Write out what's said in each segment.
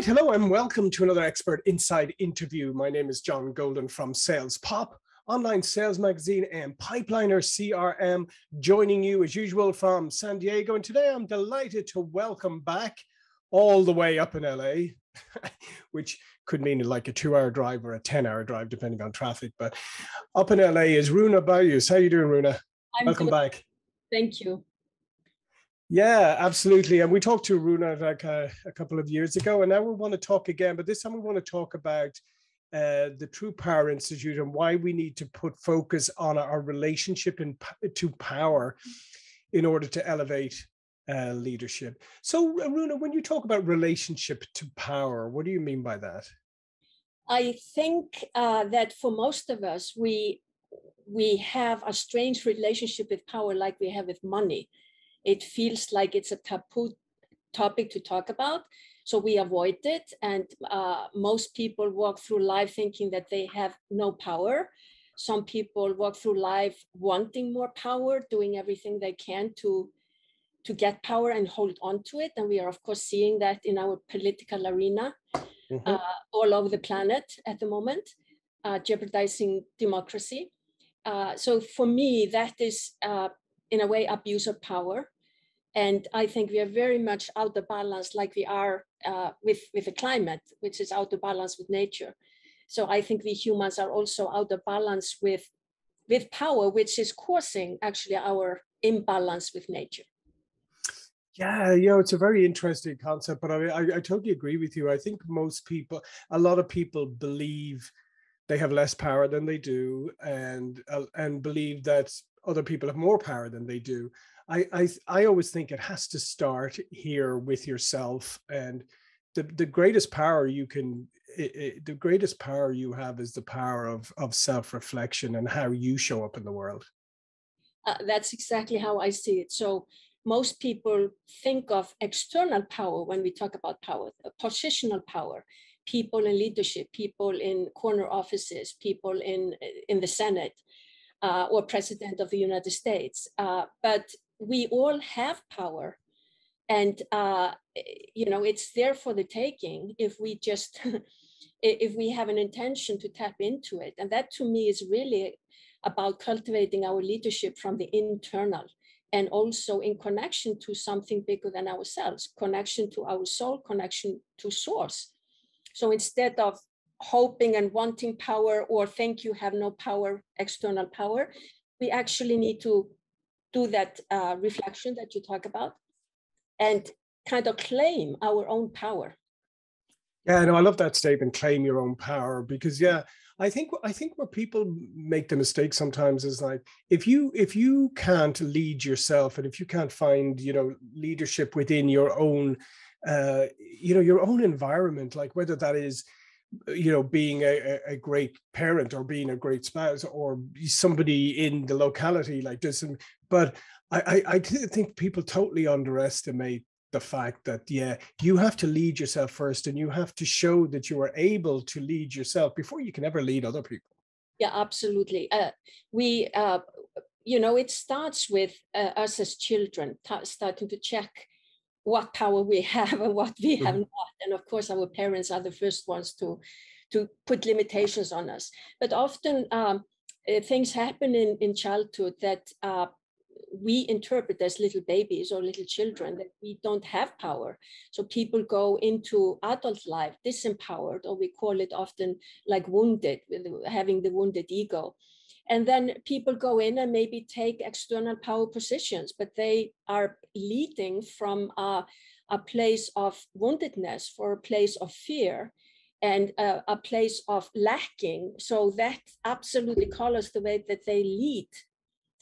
right, hello and welcome to another Expert Inside interview. My name is John Golden from Sales Pop, online sales magazine and Pipeliner CRM, joining you as usual from San Diego. And today I'm delighted to welcome back all the way up in LA, which could mean like a 2-hour drive or a 10-hour drive, depending on traffic. But up in LA is Runa Bouius. How are you doing, Runa? Welcome back. Thank you. Yeah, absolutely. And we talked to Runa like a couple of years ago, and now we want to talk again, but this time we want to talk about the True Power Institute and why we need to put focus on our relationship to power in order to elevate leadership. So Runa, when you talk about relationship to power, what do you mean by that? I think that for most of us, we have a strange relationship with power like we have with money. It feels like it's a taboo topic to talk about, so we avoid it. And most people walk through life thinking that they have no power. Some people walk through life wanting more power, doing everything they can to get power and hold on to it. And we are, of course, seeing that in our political arena all over the planet at the moment, jeopardizing democracy. So for me, that is in a way, abuse of power. And I think we are very much out of balance like we are with the climate, which is out of balance with nature. So I think we humans are also out of balance with power, which is causing actually our imbalance with nature. Yeah, you know, it's a very interesting concept, but I totally agree with you. I think most people, a lot of people believe they have less power than they do and believe that other people have more power than they do. I always think it has to start here with yourself, and the greatest power you have is the power of self-reflection and how you show up in the world. That's exactly how I see it. So most people think of external power when we talk about power, positional power, people in leadership, people in corner offices, people in the Senate, or President of the United States. But we all have power. And, you know, it's there for the taking if we just, if we have an intention to tap into it. And that to me is really about cultivating our leadership from the internal and also in connection to something bigger than ourselves, connection to our soul, connection to source. So instead of hoping and wanting power or think you have no power, external power, we actually need to do that reflection that you talk about and kind of claim our own power. Yeah, no, I love that statement, claim your own power, because yeah, I think where people make the mistake sometimes is like, if you can't lead yourself and if you can't find, you know, leadership within your own, you know, your own environment, like whether that is, you know, being a great parent or being a great spouse or somebody in the locality like this. But I think people totally underestimate the fact that, yeah, you have to lead yourself first and you have to show that you are able to lead yourself before you can ever lead other people. Yeah, absolutely. You know, it starts with us as children starting to check what power we have and what we have not. And of course, our parents are the first ones to put limitations on us. But often things happen in childhood that we interpret as little babies or little children, that we don't have power. So people go into adult life disempowered, or we call it often like wounded, having the wounded ego. And then people go in and maybe take external power positions, but they are leading from a place of woundedness, for a place of fear and a place of lacking. So that absolutely colors the way that they lead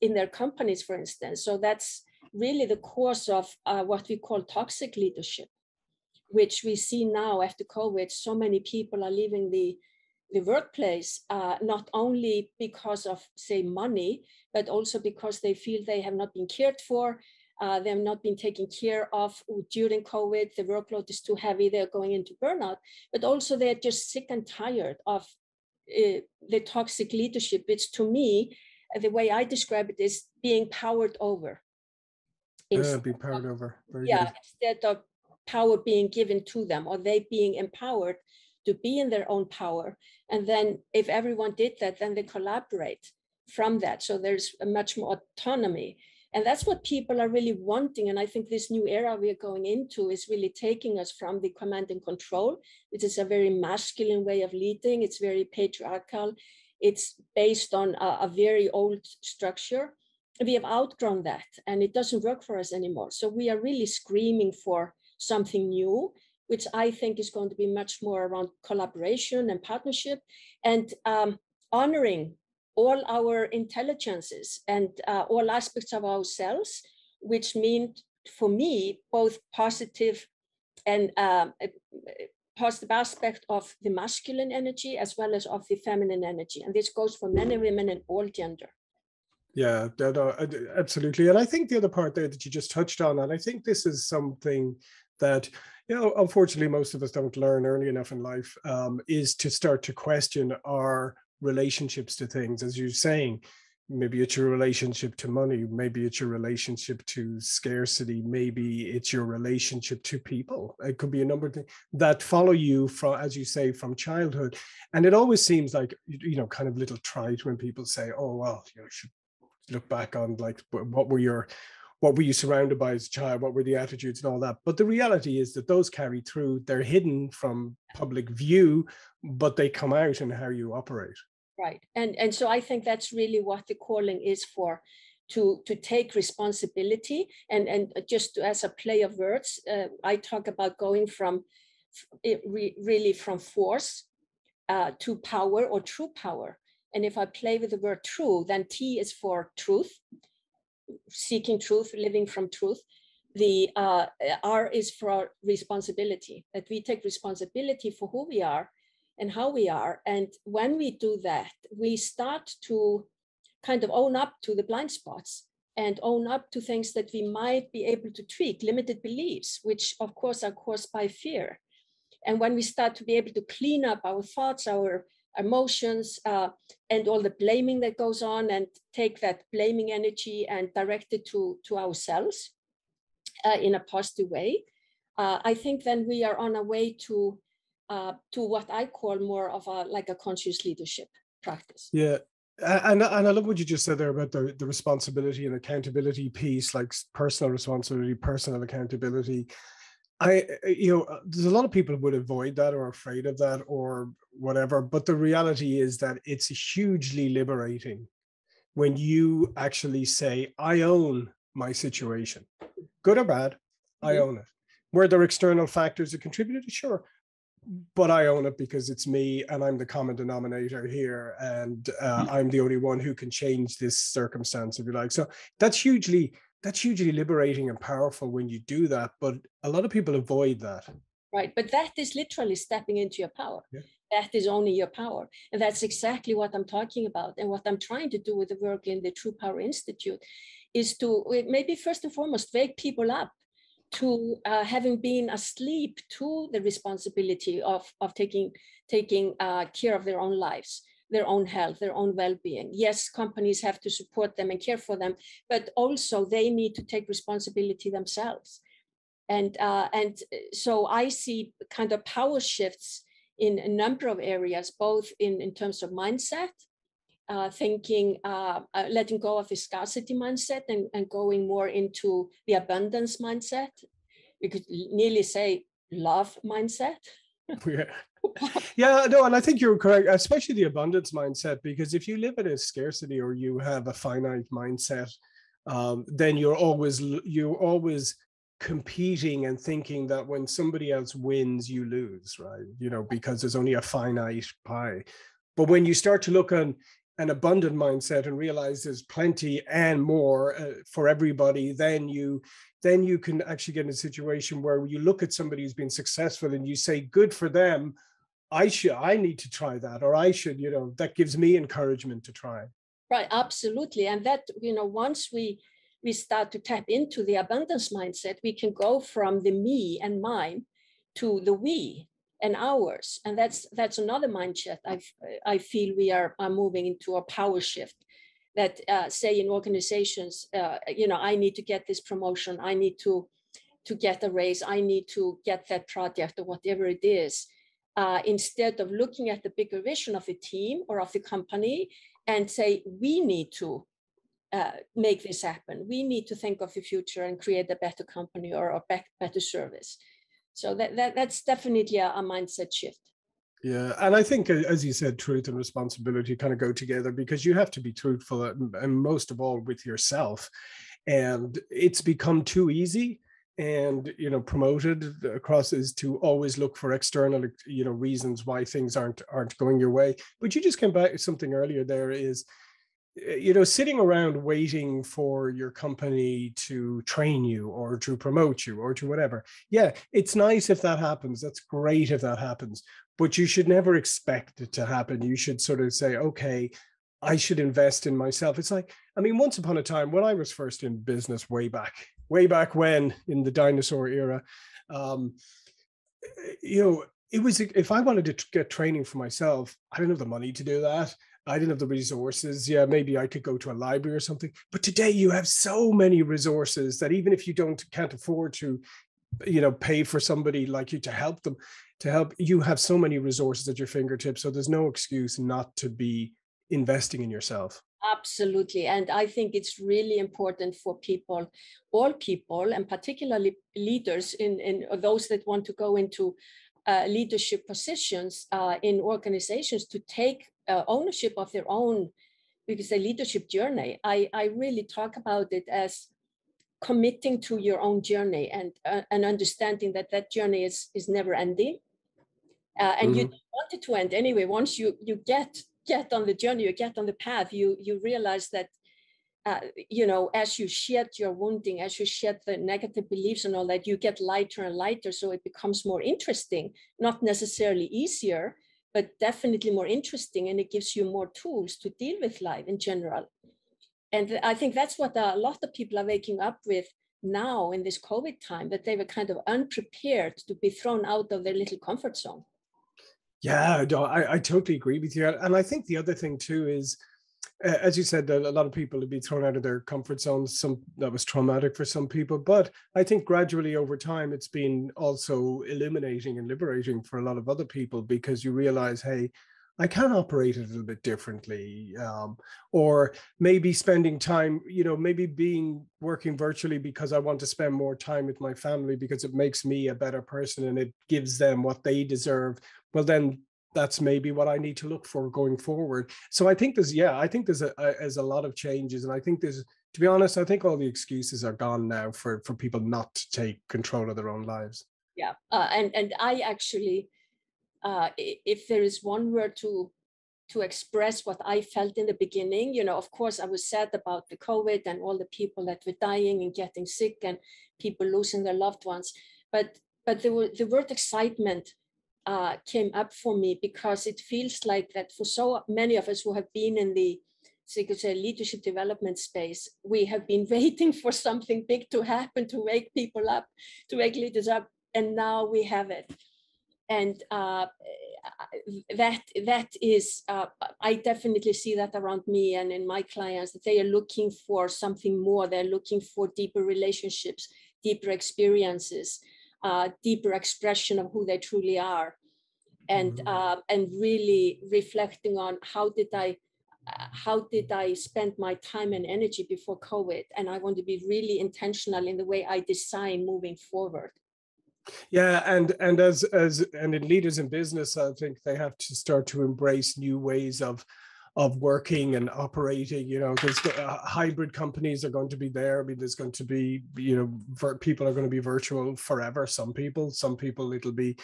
in their companies, for instance. So that's really the cause of what we call toxic leadership, which we see now after COVID. So many people are leaving the workplace, not only because of, say, money, but also because they feel they have not been cared for, they have not been taken care of during COVID, the workload is too heavy, they're going into burnout, but also they're just sick and tired of the toxic leadership, which to me, the way I describe it is being powered over. Instead of power being given to them, or they being empowered to be in their own power. And then if everyone did that, then they collaborate from that. So there's a much more autonomy. And that's what people are really wanting. And I think this new era we are going into is really taking us from the command and control, which is a very masculine way of leading. It's very patriarchal. It's based on a very old structure. We have outgrown that, and it doesn't work for us anymore. So we are really screaming for something new, which I think is going to be much more around collaboration and partnership, and honoring all our intelligences and all aspects of ourselves, which mean for me both positive and positive aspect of the masculine energy as well as of the feminine energy. And this goes for men and women and all gender. Yeah, no, absolutely. And I think the other part there that you just touched on, and I think this is something that, you know, unfortunately, most of us don't learn early enough in life, is to start to question our relationships to things. As you're saying, maybe it's your relationship to money, maybe it's your relationship to scarcity, maybe it's your relationship to people. It could be a number of things that follow you from, as you say, from childhood. And it always seems like, you know, kind of little trite when people say, oh, well, you know, you should look back on like, what were you surrounded by as a child? What were the attitudes and all that? But the reality is that those carry through. They're hidden from public view, but they come out in how you operate. Right. And so I think that's really what the calling is for, to take responsibility. And just as a play of words, I talk about going from really from force to power or true power. And if I play with the word true, then T is for truth, seeking truth, living from truth. The R is for responsibility, that we take responsibility for who we are and how we are. And when we do that, we start to kind of own up to the blind spots and own up to things that we might be able to tweak, limited beliefs, which of course are caused by fear. And when we start to be able to clean up our thoughts, our emotions, and all the blaming that goes on, and take that blaming energy and direct it to ourselves in a positive way, I think then we are on a way to what I call more of a like a conscious leadership practice. Yeah. And I love what you just said there about the responsibility and accountability piece, like personal responsibility, personal accountability. You know, there's a lot of people who would avoid that or afraid of that or whatever, but the reality is that it's hugely liberating when you actually say, I own my situation, good or bad, I own it. Were there external factors that contributed? Sure, but I own it because it's me and I'm the common denominator here, and I'm the only one who can change this circumstance, if you like. So that's hugely liberating and powerful when you do that, but a lot of people avoid that. Right, but that is literally stepping into your power. Yeah. That is only your power. And that's exactly what I'm talking about. And what I'm trying to do with the work in the True Power Institute is to maybe first and foremost wake people up to having been asleep to the responsibility of taking care of their own lives, their own health, their own well-being. Yes, companies have to support them and care for them, but also they need to take responsibility themselves. And so I see kind of power shifts in a number of areas, both in terms of mindset, thinking, letting go of the scarcity mindset and going more into the abundance mindset. We could nearly say love mindset. Yeah, no, and I think you're correct, especially the abundance mindset, because if you live in a scarcity or you have a finite mindset, then you're always competing and thinking that when somebody else wins, you lose, right? You know, because there's only a finite pie. But when you start to look on an abundant mindset and realize there's plenty and more for everybody, then you can actually get in a situation where you look at somebody who's been successful and you say, good for them. I need to try that, or I should, you know, that gives me encouragement to try. Right, absolutely. And that, you know, once we start to tap into the abundance mindset, we can go from the me and mine to the we and ours. And that's another mindset. I feel we are moving into a power shift that say in organizations, you know, I need to get this promotion. I need to to get a raise, I need to get that project or whatever it is, instead of looking at the bigger vision of the team or of the company and say, we need to make this happen. We need to think of the future and create a better company or a better service. So that's definitely a mindset shift. Yeah. And I think, as you said, truth and responsibility kind of go together, because you have to be truthful and most of all with yourself. And it's become too easy and, you know, promoted across is to always look for external, you know, reasons why things aren't going your way. But you just came back to something earlier there is, you know, sitting around waiting for your company to train you or to promote you or to whatever. Yeah, it's nice if that happens. That's great if that happens. But you should never expect it to happen. You should sort of say, okay, I should invest in myself. It's like, I mean, once upon a time, when I was first in business way back when in the dinosaur era, you know, it was, if I wanted to get training for myself, I didn't have the money to do that. I didn't have the resources. Yeah, maybe I could go to a library or something. But today you have so many resources that even if you can't afford to, you know, pay for somebody like you to help, you have so many resources at your fingertips. So there's no excuse not to be investing in yourself. Absolutely. And I think it's really important for people, all people, and particularly leaders in those that want to go into leadership positions in organizations to take ownership of their own, because the leadership journey, I really talk about it as committing to your own journey and understanding that journey is never ending. And you don't want it to end anyway. Once you get on the journey, you get on the path, you realize that, you know, as you shed your wounding, as you shed the negative beliefs and all that, you get lighter and lighter. So it becomes more interesting, not necessarily easier, but definitely more interesting. And it gives you more tools to deal with life in general. And I think that's what a lot of people are waking up with now in this COVID time, that they were kind of unprepared to be thrown out of their little comfort zone. Yeah, no, I totally agree with you. And I think the other thing too is, as you said, a lot of people would be thrown out of their comfort zones. Some that was traumatic for some people, but I think gradually over time, it's been also illuminating and liberating for a lot of other people, because you realize, hey, I can operate a little bit differently, or maybe spending time, you know, maybe working virtually because I want to spend more time with my family because it makes me a better person and it gives them what they deserve. Well, then that's maybe what I need to look for going forward. So I think there's a lot of changes. And I think to be honest, I think all the excuses are gone now for people not to take control of their own lives. Yeah. And I actually, if there is one word to express what I felt in the beginning, you know, of course I was sad about the COVID and all the people that were dying and getting sick and people losing their loved ones. But the word excitement came up for me, because it feels like that for so many of us who have been in the, so you could say, leadership development space, we have been waiting for something big to happen to wake people up, to wake leaders up, and now we have it. And that is, I definitely see that around me and in my clients, that they are looking for something more. They're looking for deeper relationships, deeper experiences, deeper expression of who they truly are, and really reflecting on how did I spend my time and energy before COVID, and I want to be really intentional in the way I design moving forward. Yeah, and as in leaders in business, I think they have to start to embrace new ways of working and operating. You know, because hybrid companies are going to be there. I mean, there's going to be, you know, people are going to be virtual forever. Some people it'll be,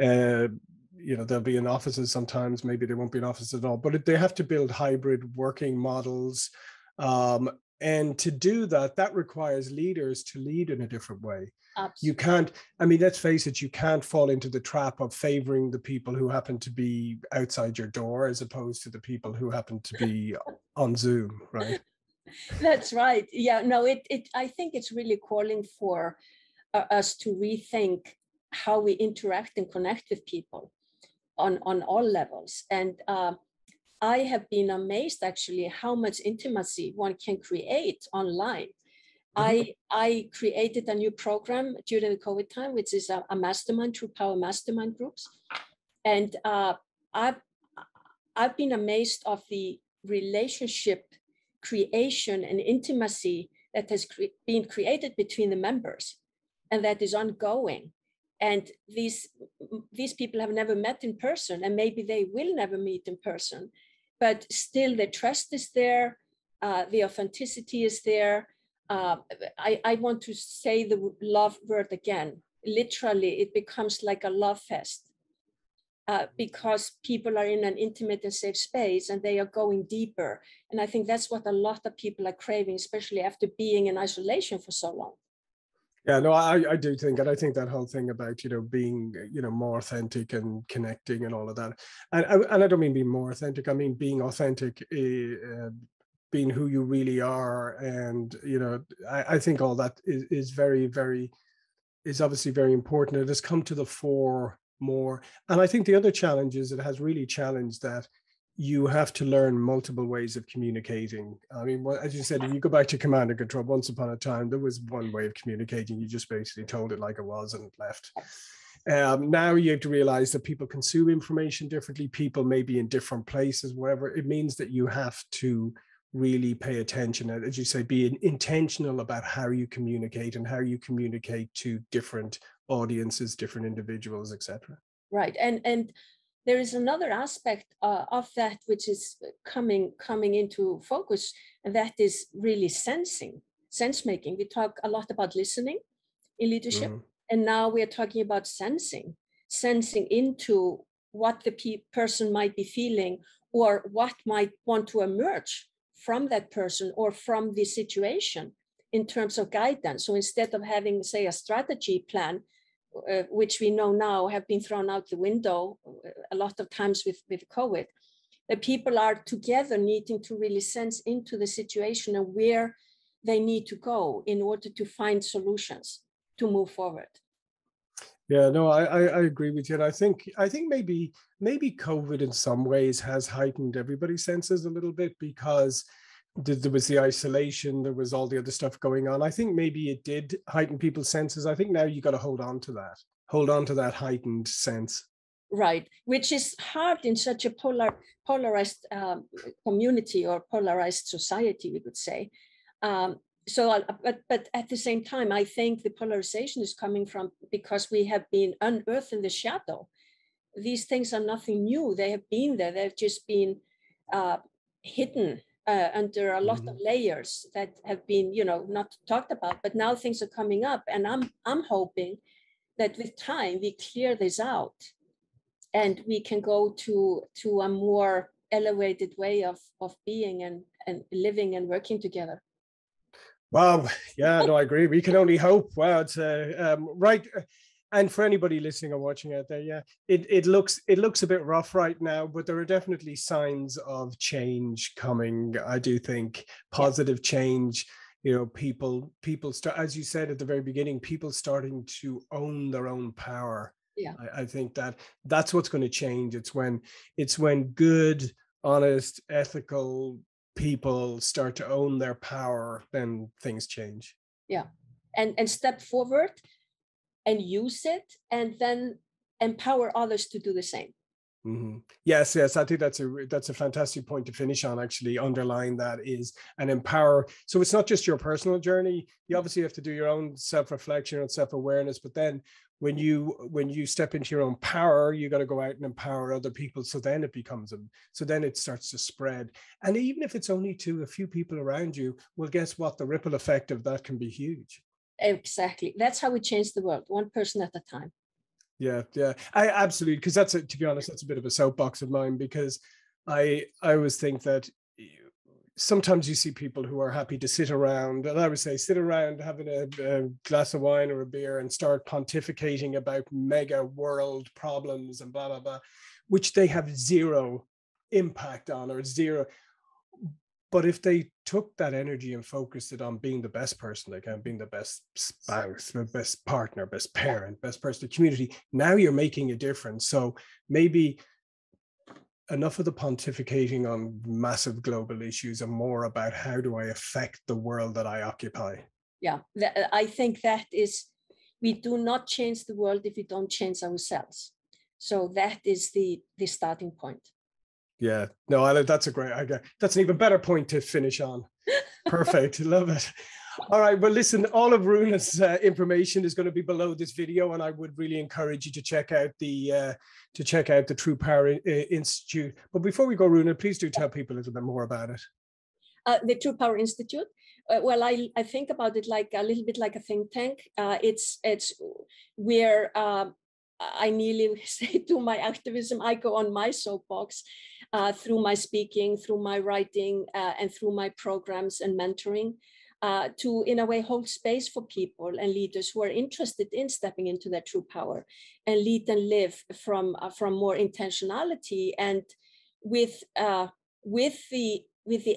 you know, they'll be in offices sometimes. Maybe they won't be in offices at all. But they have to build hybrid working models, and to do that requires leaders to lead in a different way. Absolutely. You can't, I mean, let's face it, you can't fall into the trap of favoring the people who happen to be outside your door as opposed to the people who happen to be on Zoom, right? That's right. Yeah, no, I think it's really calling for us to rethink how we interact and connect with people on all levels. And I have been amazed, actually, how much intimacy one can create online. I created a new program during the COVID time, which is a mastermind, True Power Mastermind groups. And I've been amazed of the relationship creation and intimacy that has been created between the members, and that is ongoing. And these people have never met in person, and maybe they will never meet in person, but still the trust is there, the authenticity is there. I want to say the love word again. Literally, it becomes like a love fest because people are in an intimate and safe space and they are going deeper. And I think that's what a lot of people are craving, especially after being in isolation for so long. Yeah, no, I do think, and I think that whole thing about, you know, being, you know, more authentic and connecting and all of that. And I don't mean being more authentic, I mean being authentic, being who you really are. And, you know, I think all that is very, very, is obviously very important. It has come to the fore more. And I think the other challenge is it has really challenged that you have to learn multiple ways of communicating. I mean, well, as you said, if you go back to command and control, once upon a time, there was one way of communicating. You just basically told it like it was and it left. Now you have to realize that people consume information differently. People may be in different places, wherever. It means that you have to really pay attention. And as you say, be intentional about how you communicate and how you communicate to different audiences, different individuals, etc. Right. And there is another aspect of that which is coming into focus, and that is really sense making. We talk a lot about listening in leadership, and now we are talking about sensing into what the person might be feeling or what might want to emerge from that person or from the situation in terms of guidance. So instead of having, say, a strategy plan, which we know now have been thrown out the window a lot of times with COVID, that people are together needing to really sense into the situation and where they need to go in order to find solutions to move forward. Yeah, no, I agree with you. And I think maybe COVID in some ways has heightened everybody's senses a little bit, because there was the isolation, there was all the other stuff going on. I think maybe it did heighten people's senses. I think now you got to hold on to that heightened sense. Right, which is hard in such a polarized community or polarized society, we could say. But at the same time, I think the polarization is coming from because we have been unearthing the shadow. These things are nothing new. They have been there. They've just been hidden under a lot of layers that have been, you know, not talked about, but now things are coming up, and I'm hoping that with time we clear this out and we can go to a more elevated way of being and living and working together. Wow. Yeah, no, I agree. We can only hope. Wow. It's right. And for anybody listening or watching out there, yeah, it looks a bit rough right now, but there are definitely signs of change coming. I do think positive change. You know, people start, as you said at the very beginning, people starting to own their own power. Yeah, I think that's what's going to change. It's when good, honest, ethical people start to own their power, then things change. Yeah, and step forward and use it, and then empower others to do the same. Mm-hmm. Yes. I think that's a fantastic point to finish on, actually, underline that is and empower. So it's not just your personal journey. You obviously have to do your own self-reflection and self-awareness, but then when you step into your own power, you got to go out and empower other people. So then it becomes it starts to spread. And even if it's only to a few people around you, well, guess what? The ripple effect of that can be huge. Exactly. That's how we change the world, one person at a time. Yeah. I absolutely, because to be honest, that's a bit of a soapbox of mine, because I always think that sometimes you see people who are happy to sit around, and I would say sit around having a glass of wine or a beer and start pontificating about mega world problems and blah, blah, blah, which they have zero impact on or zero. But if they took that energy and focused it on being the best person they can, being the best spouse, the best partner, best parent, best person in the community, now you're making a difference. So maybe enough of the pontificating on massive global issues and more about how do I affect the world that I occupy. Yeah, I think that is, we do not change the world if we don't change ourselves. So that is the starting point. Yeah, no, that's a great idea. That's an even better point to finish on. Perfect. Love it. All right. Well, listen, all of Runa's information is going to be below this video, and I would really encourage you to check out the True Power Institute. But before we go, Runa, please do tell people a little bit more about it. The True Power Institute. Well, I think about it like a little bit like a think tank. It's where I nearly say to my activism, I go on my soapbox through my speaking, through my writing, and through my programs and mentoring to, in a way, hold space for people and leaders who are interested in stepping into their true power and lead and live from more intentionality and with the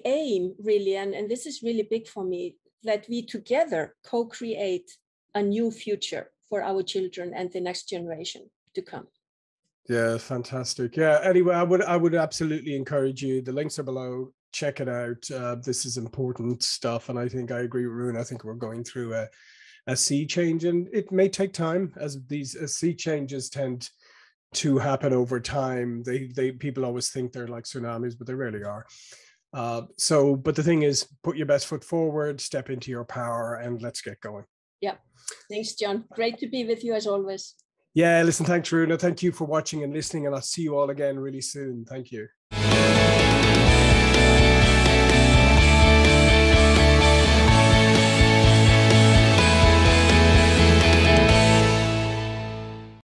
aim, really, and this is really big for me, that we together co-create a new future for our children and the next generation to come. Yeah, fantastic. Yeah, anyway, I would absolutely encourage you. The links are below. Check it out. This is important stuff. And I think I agree with Runa. I think we're going through a sea change, and it may take time, as these sea changes tend to happen over time. People always think they're like tsunamis, but they really are. But the thing is, put your best foot forward, step into your power, and let's get going. Yeah. Thanks, John. Great to be with you as always. Yeah. Listen, thanks, Runa. Thank you for watching and listening, and I'll see you all again really soon. Thank you.